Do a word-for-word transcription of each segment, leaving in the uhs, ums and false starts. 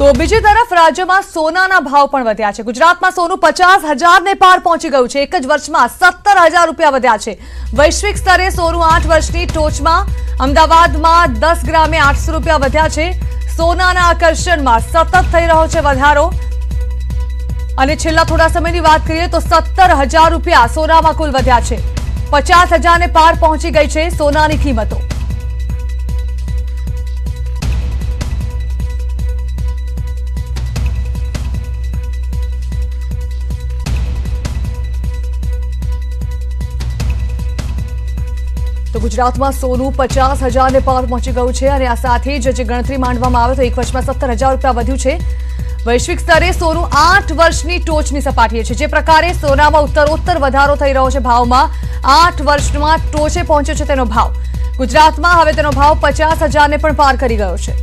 તો બીજી તરફ રાજ્યમાં સોનાના ભાવ પણ વધ્યા છે। ગુજરાતમાં સોનું પચાસ હજાર ને પાર પહોંચી ગયું છે। એક જ વર્ષમાં સત્તર હજાર રૂપિયા વધ્યા છે। વૈશ્વિક સ્તરે સોનું આઠ વર્ષની ટોચમાં। અમદાવાદમાં દસ ગ્રામે આઠસો રૂપિયા વધ્યા છે। સોનાના આકર્ષણમાં સતત થઈ રહ્યો છે વધારો અને છેલ્લા થોડા સમયની વાત કરીએ તો સત્તર હજાર રૂપિયા સોનામાં કુલ વધ્યા છે। પચાસ હજાર ને પાર પહોંચી ગઈ છે સોનાની કિંમતો। तो गुजरात में सोनू पचास हजार ने पार पहुंची गयु है और आ साथ ज गणतरी मांडवामां आवे तो एक वर्ष में सत्तर हजार रूपिया वध्यु छे। वैश्विक स्तरे सोनू आठ वर्षनी टोचनी सपाटीए छे। जे प्रकारे सोनामां उत्तरोत्तर वधारो थई रह्यो छे भावमां आठ वर्षमां टोचे पहोंच्यो छे तेनो भाव। गुजरातमां हवे तेनो भाव पचास हजार ने पण पार करी गयो छे।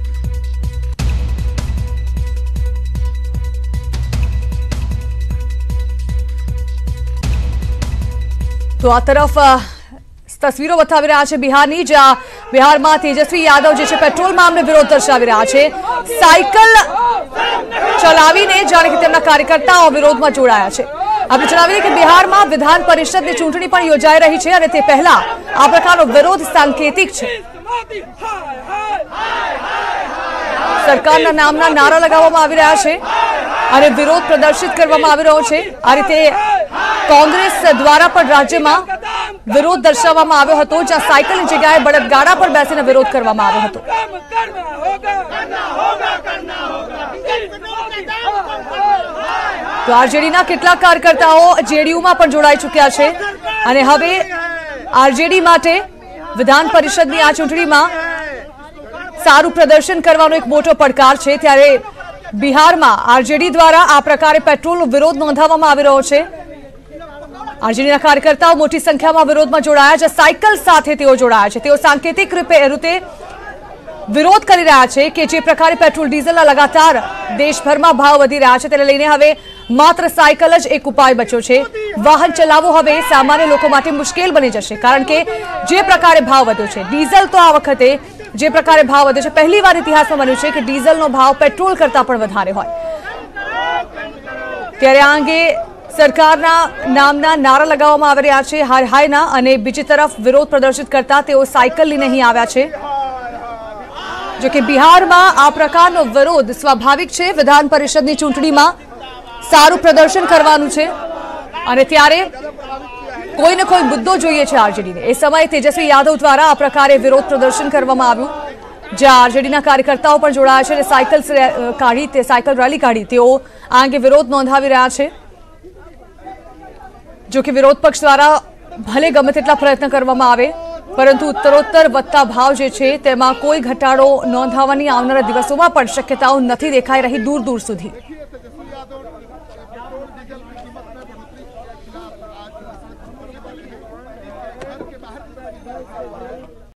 तो आ तरफ तस्वीरों बतावी रहा है बिहारनी, जहां बिहार में तेजस्वी यादव जो पेट्रोल मामले विरोध दर्शावी रहा है। साइकल चलावीने जाने के तेमना कार्यकर्ताओं विरोध में जोड़ाया है। आपने जणावी कि बिहार में विधान परिषद की चूंटणी पण योजाई रही है और ते पहला आ प्रकारनो विरोध सांकेतिक है। सरकारना नामना नारा लगावामां आवी रह्या छे और विरोध प्रदर्शित करवामां आवी रह्यो छे। आ रीते कांग्रेस द्वारा पण राज्यमां विरोध दर्शाववामां आव्यो हतो, ज्यां साइकलनी जग्याए बळदगाड़ा पर बेसीने विरोध करवामां आव्यो हतो। तो आरजेडीना केटलाक कार्यकर्ताओ जेडीयूमां पण जोड़ाई चूक्या छे अने हवे आरजेडी माटे विधान परिषदनी आ चूंटणीमां सारू प्रदर्शन करवानो एक मोटो પડકાર છે। ત્યારે બિહારમાં આરજેડી દ્વારા આ પ્રકારે પેટ્રોલનો વિરોધ નોંધાવવામાં આવી રહ્યો છે। આરજેડીના કાર્યકર્તાઓ મોટી સંખ્યામાં વિરોધમાં જોડાયા છે। સાયકલ સાથે તેઓ જોડાયા છે। તેઓ સાંકેતિક રૂપે વિરોધ કરી રહ્યા છે કે જે પ્રકારે પેટ્રોલ ડીઝલના લગાતાર દેશભરમાં ભાવ વધી રહ્યા છે તેને લઈને હવે માત્ર સાયકલ જ એક ઉપાય બચ્યો છે। વાહન ચલાવવું હવે સામાન્ય લોકો માટે મુશ્કેલ બની જશે કારણ કે જે પ્રકારે ભાવ વધ્યો છે ડીઝલ તો આ વખતે જે પ્રકારે ભાવ વધે છે પહેલી વાર ઇતિહાસમાં બન્યું છે કે ડીઝલનો ભાવ પેટ્રોલ કરતાં પણ વધારે હોય। ત્યારે આ અંગે સરકારના નામના નારા લગાવવામાં આવી રહ્યા છે હાય હાયના અને બીજી તરફ વિરોધ પ્રદર્શિત કરતા તેઓ સાયકલ લઈને અહીં આવ્યા છે। જો કે બિહારમાં આ પ્રકારનો વિરોધ સ્વાભાવિક છે। વિધાન પરિષદની ચૂંટણીમાં સારું પ્રદર્શન કરવાનું છે અને ત્યારે कोई न कोई मुद्दों जोईए छे आरजेडी ने। ए समय तेजस्वी यादव द्वारा आ प्रकारे विरोध प्रदर्शन करवामां आव्युं, जे आरजेडीना कार्यकर्ताओ पण जोड़ाया छे। साइकल काढी ते साइकल रैली काढी तेओ आ अंगे विरोध नोंधावी रह्या छे। जो कि विरोध पक्ष द्वारा भले गमे तेटला प्रयत्न करवामां आवे परंतु उत्तरोत्तर वधता भाव जे छे तेमां कोई घटाडो नोंधावानी आवनारा दिवसोमां पण शक्यताओ नथी देखाई रही दूर दूर सुधी।